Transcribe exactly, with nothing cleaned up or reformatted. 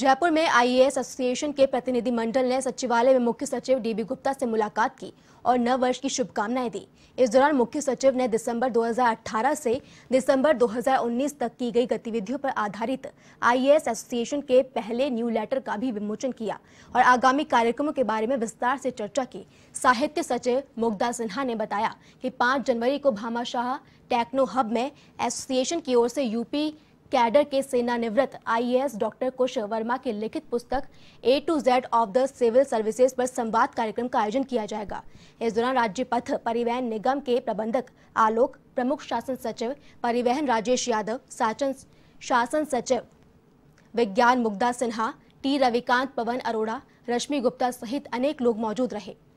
जयपुर में आई A S association के प्रतिनिधिमंडल ने सचिवालय में मुख्य सचिव डी बी गुप्ता से मुलाकात की और नव वर्ष की शुभकामनाएं दी। इस दौरान मुख्य सचिव ने दिसंबर दो हज़ार अठारह से दिसंबर दो हज़ार उन्नीस तक की गई गतिविधियों पर आधारित आई ए एस एसोसिएशन के पहले न्यूज़लेटर का भी विमोचन किया और आगामी कार्यक्रमों के बारे में विस्तार से चर्चा की। साहित्य सचिव मुक्ता सिन्हा ने बताया कि पाँच जनवरी को भामाशाह टेक्नो हब में एसोसिएशन की ओर से यूपी कैडर के सेनानिवृत्त आई ए एस डॉक्टर कोशे वर्मा की लिखित पुस्तक A to Z of the civil services पर संवाद कार्यक्रम का आयोजन किया जाएगा। इस दौरान राज्य पथ परिवहन निगम के प्रबंधक आलोक, प्रमुख शासन सचिव परिवहन राजेश यादव, शासन शासन सचिव विज्ञान मुक्ता सिन्हा, टी रविकांत, पवन अरोड़ा, रश्मि गुप्ता सहित अनेक लोग मौजूद रहे।